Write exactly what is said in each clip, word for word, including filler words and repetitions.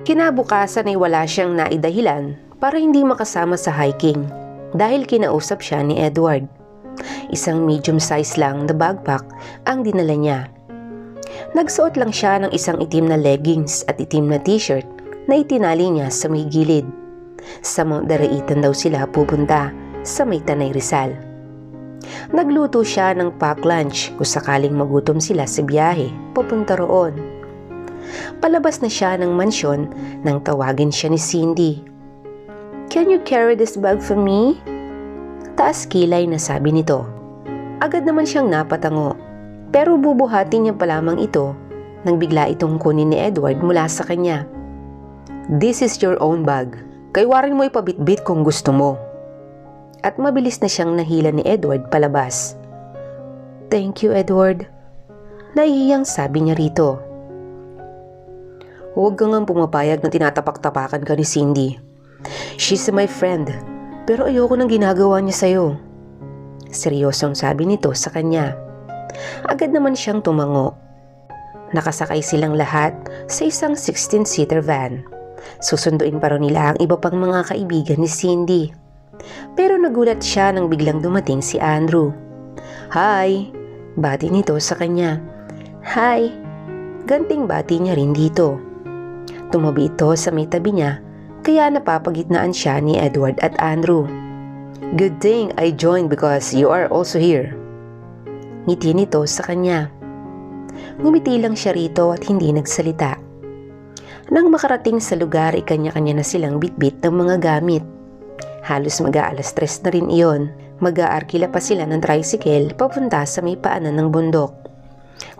Kinabukasan ay wala siyang naidahilan para hindi makasama sa hiking dahil kinausap siya ni Edward. Isang medium size lang na backpack ang dinala niya. Nagsuot lang siya ng isang itim na leggings at itim na t-shirt na itinali niya sa may gilid. Sa Mount Daraitan daw sila pupunta sa may Tanay, Rizal. Nagluto siya ng pack lunch kung sakaling magutom sila sa biyahe papunta roon. Palabas na siya ng mansyon nang tawagin siya ni Cindy. "Can you carry this bag for me?" Taas kilay na sabi nito. Agad naman siyang napatango, pero bubuhatin niya pa lamang ito nang bigla itong kunin ni Edward mula sa kanya. "This is your own bag. Kay Warren mo ipabitbit kung gusto mo." At mabilis na siyang nahila ni Edward palabas. "Thank you, Edward." Nahihiyang sabi niya rito. "Huwag kang pumapayag na tinatapak-tapakan ka ni Cindy. She's my friend, pero ayoko ng ginagawa niya sa'yo." Seryosong sabi nito sa kanya. Agad naman siyang tumango. Nakasakay silang lahat sa isang sixteen-seater van. Susunduin pa rin nila ang iba pang mga kaibigan ni Cindy. Pero nagulat siya nang biglang dumating si Andrew. "Hi!" Bati nito sa kanya. "Hi!" Ganting bati niya rin dito. Tumabi ito sa may tabi niya kaya napapagitnaan siya ni Edward at Andrew. "Good thing I joined because you are also here." Ngiti nito sa kanya. Ngumiti lang siya rito at hindi nagsalita. Nang makarating sa lugar, ikanya-kanya na silang bitbit ng mga gamit. Halos mag-aalas tres na rin iyon. Mag-aarkila pa sila ng tricycle papunta sa may paanan ng bundok.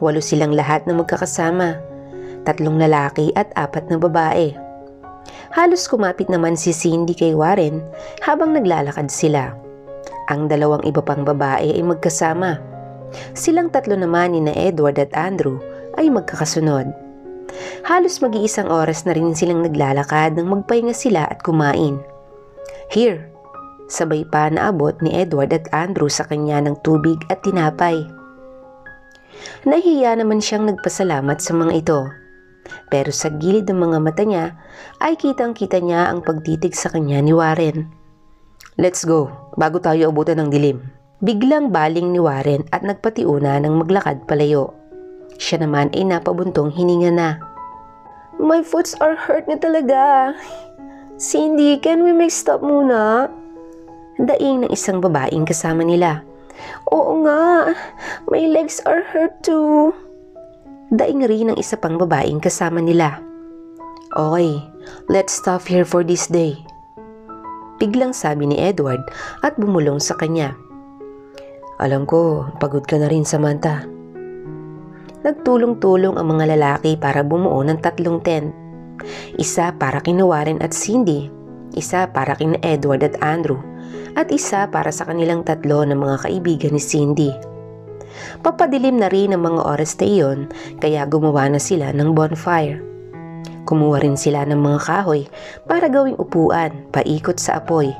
Walo silang lahat na magkakasama. Tatlong lalaki at apat na babae. Halos kumapit naman si Cindy kay Warren habang naglalakad sila. Ang dalawang iba pang babae ay magkasama. Silang tatlo naman ni na Edward at Andrew ay magkakasunod. Halos mag-iisang oras na rin silang naglalakad nang magpahinga sila at kumain. "Here!" Sabay pa naabot ni Edward at Andrew sa kanya ng tubig at tinapay. Nahiya naman siyang nagpasalamat sa mga ito. Pero sa gilid ng mga mata niya ay kitang-kita niya ang pagtitig sa kanya ni Warren. "Let's go, bago tayo abutan ng dilim." Biglang baling ni Warren at nagpatiuna ng maglakad palayo. Siya naman ay napabuntong hininga na. "My foots are hurt na talaga. Cindy, can we make stop muna?" Daing ng isang babaeng kasama nila. "Oo nga, my legs are hurt too." Daing rin ng isa pang babaeng kasama nila. "Okay, let's stop here for this day." Biglang sabi ni Edward at bumulong sa kanya. "Alam ko, pagod ka na rin, Samantha." Nagtulong-tulong ang mga lalaki para bumuo ng tatlong tent. Isa para kina Warren at Cindy, isa para kina Edward at Andrew, at isa para sa kanilang tatlo ng mga kaibigan ni Cindy. Papadilim na rin ang mga oras na iyon kaya gumawa na sila ng bonfire. Kumuha rin sila ng mga kahoy para gawing upuan paikot sa apoy.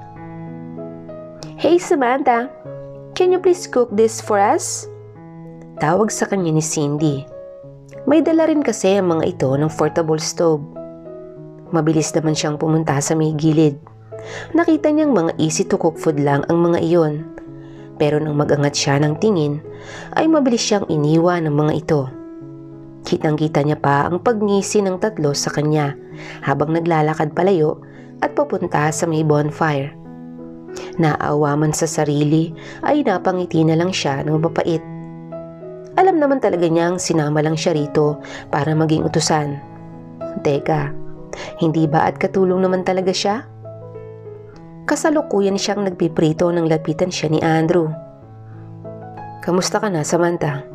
"Hey Samantha, can you please cook this for us?" Tawag sa kanya ni Cindy. May dala rin kasi ang mga ito ng portable stove. Mabilis naman siyang pumunta sa may gilid. Nakita niyang mga easy to cook food lang ang mga iyon. Pero nang magangat siya ng tingin, ay mabilis siyang iniwan ng mga ito. Kitang-kita niya pa ang pagngisi ng tatlo sa kanya habang naglalakad palayo at papunta sa may bonfire. Naawa man sa sarili ay napangiti na lang siya ng mapapait. Alam naman talaga niyang sinama lang siya rito para maging utusan. Teka, hindi ba at katulong naman talaga siya? Kasalukuyan siyang nagpiprito nang lapitan siya ni Andrew. "Kamusta ka na, Samantha?"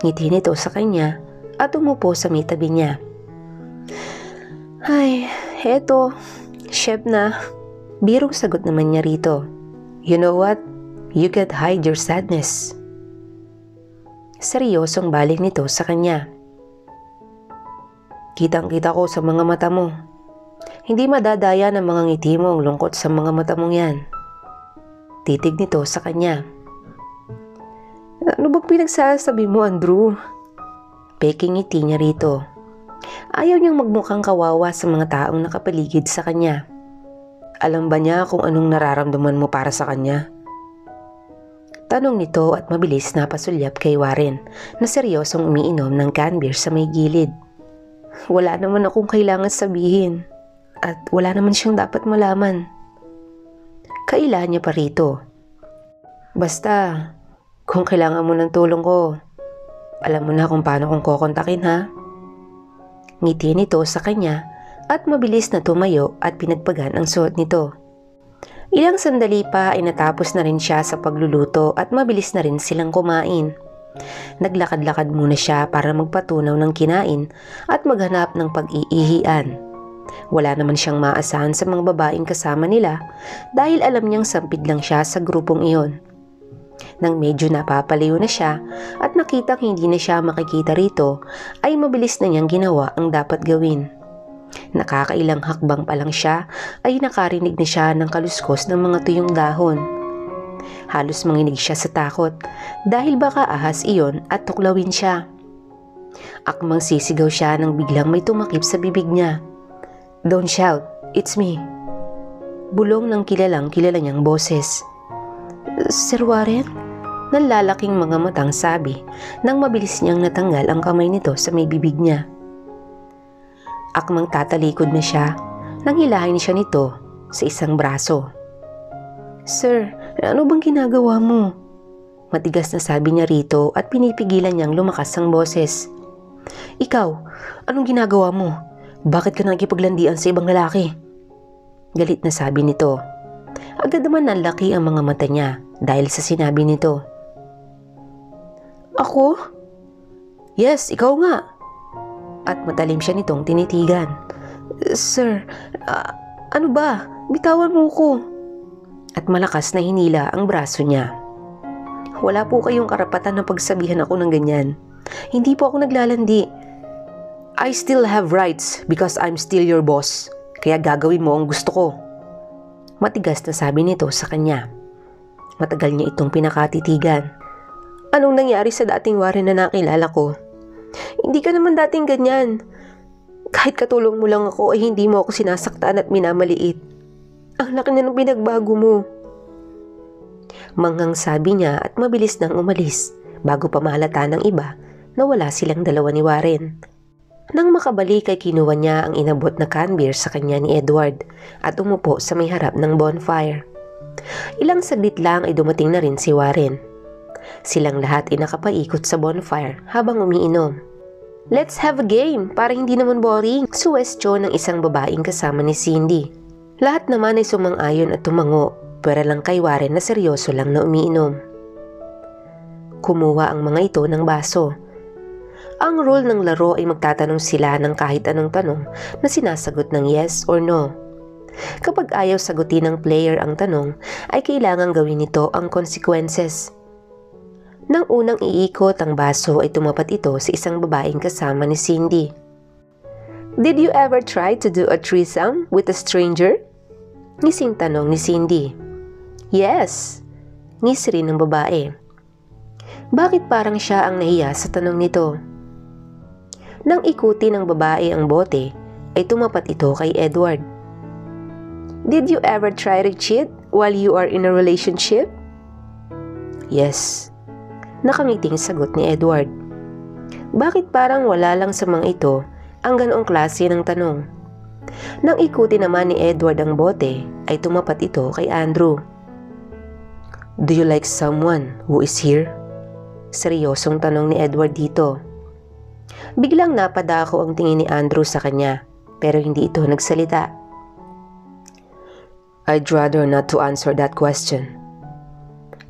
Ngiti nito sa kanya at umupo sa may tabi niya. "Ay, eto, chef na." Birong sagot naman niya rito. "You know what? You can't hide your sadness." Seryosong balik nito sa kanya. "Kitang-kita ko sa mga mata mo. Hindi madadaya ng mga ngiti mo ang lungkot sa mga mata mong yan." Titig nito sa kanya. "Ano bang pinagsasabi mo, Andrew?" Peking ngiti niya rito. Ayaw niyang magmukhang kawawa sa mga taong nakapaligid sa kanya. Alam ba niya kung anong nararamdaman mo para sa kanya? Tanong nito at mabilis na pasulyap kay Warren na seryosong umiinom ng canned beer sa may gilid. Wala naman akong kailangan sabihin at wala naman siyang dapat malaman. Kailan niya pa rito. Basta, kung kailangan mo ng tulong ko, alam mo na kung paano kong kukontakin ha? Ngiti nito sa kanya at mabilis na tumayo at pinagpagan ang suot nito. Ilang sandali pa ay natapos na rin siya sa pagluluto at mabilis na rin silang kumain. Naglakad-lakad muna siya para magpatunaw ng kinain at maghanap ng pag-iihian. Wala naman siyang maasahan sa mga babaeng kasama nila dahil alam niyang sampid lang siya sa grupong iyon. Nang medyo napapalayo na siya at nakitang hindi na siya makikita rito ay mabilis na niyang ginawa ang dapat gawin. Nakakailang hakbang pa lang siya ay nakarinig na siya ng kaluskos ng mga tuyong dahon. Halos manginig siya sa takot dahil baka ahas iyon at tuklawin siya. Akmang sisigaw siya nang biglang may tumakip sa bibig niya. "Don't shout, it's me." Bulong ng kilalang kilala niyang boses. "Sir Warren?" Nalalaking mga matang sabi nang mabilis niyang natanggal ang kamay nito sa may bibig niya. Akmang tatalikod na siya nang hilahin siya nito sa isang braso. "Sir, ano bang ginagawa mo?" Matigas na sabi niya rito at pinipigilan niyang lumakas ang boses. "Ikaw, anong ginagawa mo? Bakit ka nakikipaglandian sa ibang lalaki?" Galit na sabi nito. Agad naman nanlaki ang mga mata niya dahil sa sinabi nito. "Ako? Yes, ikaw nga." At matalim siya nitong tinitigan. "Sir, uh, ano ba? Bitawan mo ko." At malakas na hinila ang braso niya. "Wala po kayong karapatan na pagsabihan ako ng ganyan. Hindi po ako naglalandi. I still have rights because I'm still your boss. Kaya gagawin mo ang gusto ko." Matigas na sabi nito sa kanya. Matagal niya itong pinakatitigan. "Anong nangyari sa dating Warren na nakilala ko? Hindi ka naman dating ganyan. Kahit katulong mo lang ako ay hindi mo ako sinasaktan at minamaliit. Ang laki na ng pinagbago mo." Manghang sabi niya at mabilis nang umalis bago pa mahalata ng iba na wala silang dalawa ni Warren. Nang makabalik ay kinuha niya ang inabot na canned beer sa kanya ni Edward at umupo sa may harap ng bonfire. Ilang saglit lang ay dumating na rin si Warren. Silang lahat ay nakapaikot sa bonfire habang umiinom. "Let's have a game para hindi naman boring," suwestyon ng isang babaeng kasama ni Cindy. Lahat naman ay sumang-ayon at tumango, pwera lang kay Warren na seryoso lang na umiinom. Kumuha ang mga ito ng baso. Ang rule ng laro ay magtatanong sila ng kahit anong tanong na sinasagot ng yes or no. Kapag ayaw sagutin ng player ang tanong, ay kailangang gawin nito ang consequences. Nang unang iikot ang baso ay tumapat ito sa isang babaeng kasama ni Cindy. "Did you ever try to do a threesome with a stranger?" Ngising tanong ni Cindy. "Yes," ngisi rin ng babae. Bakit parang siya ang nahiya sa tanong nito? Nang ikuti ng babae ang bote, ay tumapat ito kay Edward. "Did you ever try to cheat while you are in a relationship?" "Yes," nakangiting sagot ni Edward. Bakit parang wala lang sa mga ito ang ganoong klase ng tanong? Nang ikuti naman ni Edward ang bote, ay tumapat ito kay Andrew. "Do you like someone who is here?" Seryosong tanong ni Edward dito. Biglang napadako ang tingin ni Andrew sa kanya, pero hindi ito nagsalita. "I'd rather not to answer that question."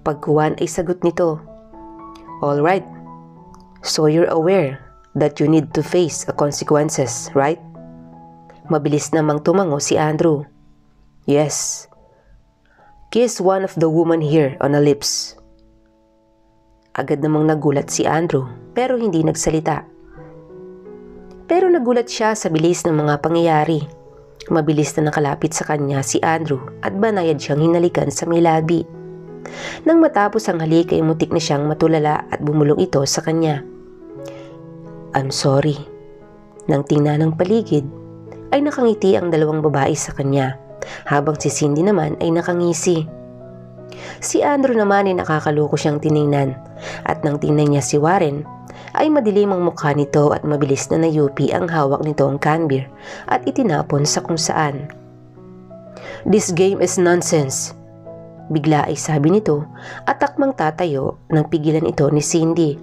Pagkuhan ay sagot nito. "Alright, so you're aware that you need to face the consequences, right?" Mabilis namang tumango si Andrew. "Yes. Kiss one of the women here on the lips." Agad namang nagulat si Andrew pero hindi nagsalita. Pero nagulat siya sa bilis ng mga pangyayari. Mabilis na nakalapit sa kanya si Andrew at banayad siyang hinalikan sa may labi. Nang matapos ang halik ay mutik na siyang matulala at bumulong ito sa kanya. "I'm sorry," Nang tingnan ng paligid, ay nakangiti ang dalawang babae sa kanya, habang si Cindy naman ay nakangisi. Si Andrew naman ay nakakaloko siyang tiningnan, at nang tingnan niya si Warren, ay madilim ang mukha nito at mabilis na nayupi ang hawak nitong can beer at itinapon sa kung saan. "This game is nonsense," bigla ay sabi nito at takmang tatayo nang pigilan ito ni Cindy.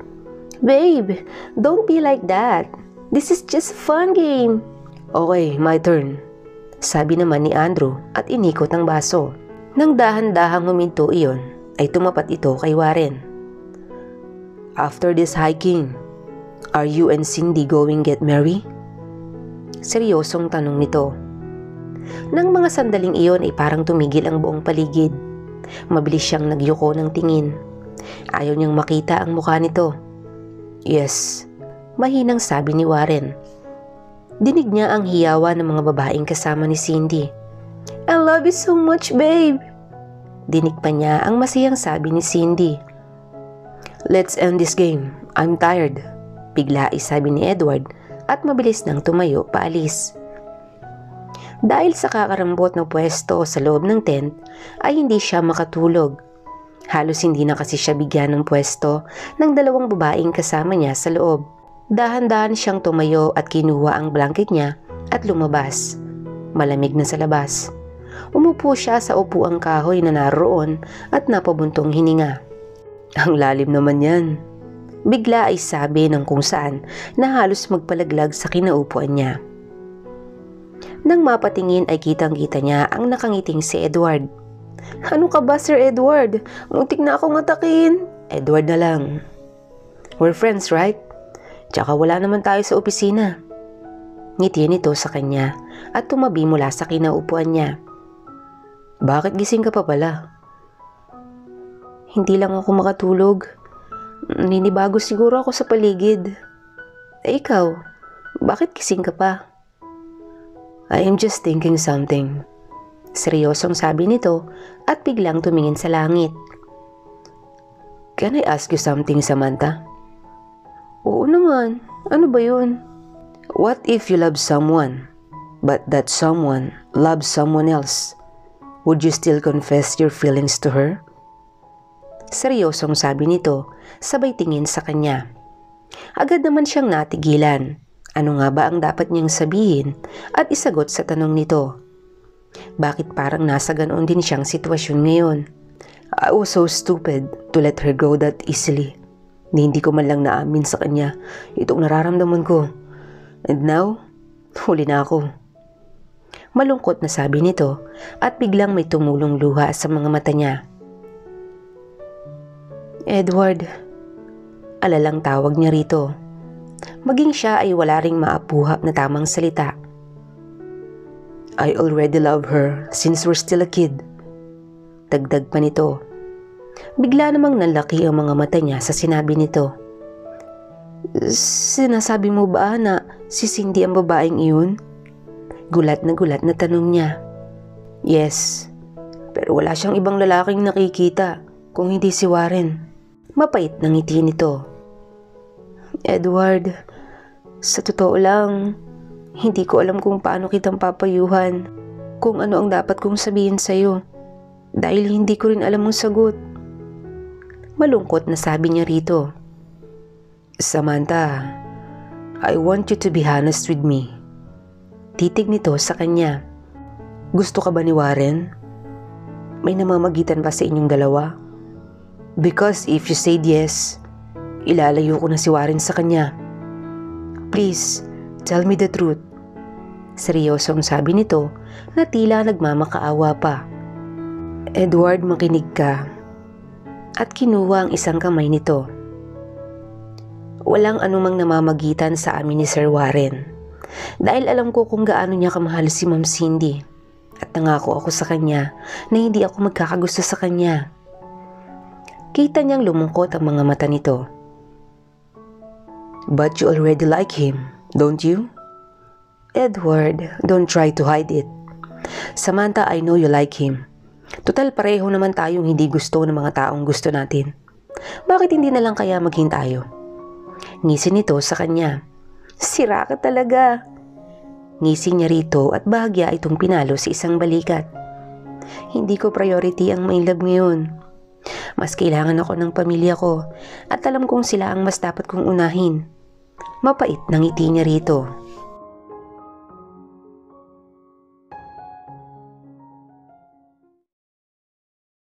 "Babe, don't be like that. This is just fun game." "Okay, my turn," sabi naman ni Andrew at inikot ang baso. Nang dahan-dahang huminto iyon, ay tumapat ito kay Warren. "After this hiking, are you and Cindy going get married?" Seryosong tanong nito. Nang mga sandaling iyon ay parang tumigil ang buong paligid. Mabilis siyang nagyuko ng tingin. Ayaw niyang makita ang mukha nito. "Yes," mahinang sabi ni Warren. Dinig niya ang hiyawa ng mga babaeng kasama ni Cindy. "I love you so much, babe." Dinig pa niya ang masayang sabi ni Cindy. "Let's end this game. I'm tired," bigla ay sabi ni Edward at mabilis nang tumayo paalis. Dahil sa kakarambot na pwesto sa loob ng tent, ay hindi siya makatulog. Halos hindi na kasi siya bigyan ng pwesto ng dalawang babaeng kasama niya sa loob. Dahan-dahan siyang tumayo at kinuha ang blanket niya at lumabas. Malamig na sa labas. Umupo siya sa upuang kahoy na naroon at napabuntong hininga. "Ang lalim naman yan," bigla ay sabi ng kung saan na halos magpalaglag sa kinaupuan niya. Nang mapatingin ay kitang-kita niya ang nakangiting si Edward. "Ano ka ba, Sir Edward? Muntik na akong atakin." "Edward na lang. We're friends, right? Tsaka wala naman tayo sa opisina." Ngiti nito sa kanya at tumabi mula sa kinaupuan niya. "Bakit gising ka pa pala?" "Hindi lang ako makatulog. Ninibago siguro ako sa paligid. Eh ikaw, bakit gising ka pa?" "I am just thinking something," seryosong sabi nito at biglang tumingin sa langit. "Can I ask you something, Samantha?" "Oo naman, ano ba yun?" "What if you love someone, but that someone loves someone else? Would you still confess your feelings to her?" Seryosong sabi nito, sabay tingin sa kanya. Agad naman siyang natigilan. Ano nga ba ang dapat niyang sabihin at isagot sa tanong nito? Bakit parang nasa ganoon din siyang sitwasyon ngayon? "I was so stupid to let her go that easily. Hindi ko man lang naamin sa kanya itong nararamdaman ko. And now, huli na ako." Malungkot na sabi nito at biglang may tumulong luha sa mga mata niya. "Edward," alalang tawag niya rito. Maging siya ay wala ring maapuhap na tamang salita. "I already love her since we're still a kid," dagdag pa nito. Bigla namang nalaki ang mga mata niya sa sinabi nito. "Sinasabi mo ba na si Cindy ang babaeng iyon?" Gulat na gulat na tanong niya. "Yes, pero wala siyang ibang lalaking nakikita kung hindi si Warren." Mapait na ngiti nito. "Edward, sa totoo lang, hindi ko alam kung paano kitang papayuhan, kung ano ang dapat kong sabihin sa'yo, dahil hindi ko rin alam ang sagot." Malungkot na sabi niya rito. "Samantha, I want you to be honest with me." Titig nito sa kanya. "Gusto ka ba ni Warren? May namamagitan ba sa inyong dalawa? Because if you said yes, ilalayo ko na si Warren sa kanya. Please, tell me the truth." Seryosong sabi nito na tila nagmamakaawa pa. "Edward, makinig ka." At kinuha ang isang kamay nito. "Walang anumang namamagitan sa amin ni Sir Warren. Dahil alam ko kung gaano niya kamahal si Ma'am Cindy. At nangako ako sa kanya na hindi ako magkakagusto sa kanya." Kita niyang lumungkot ang mga mata nito. "But you already like him, don't you?" "Edward, don't try to hide it. Samantha, I know you like him. Total pareho naman tayong hindi gusto ng mga taong gusto natin. Bakit hindi na lang kaya maging tayo?" Ngisi nito sa kanya. Sira ka talaga. Ngisi niya rito at bahagya itong pinalo sa isang balikat. Hindi ko priority ang my love ngayon. Mas kailangan ako ng pamilya ko at alam kong sila ang mas dapat kong unahin. Mapait ng ngiti niya rito.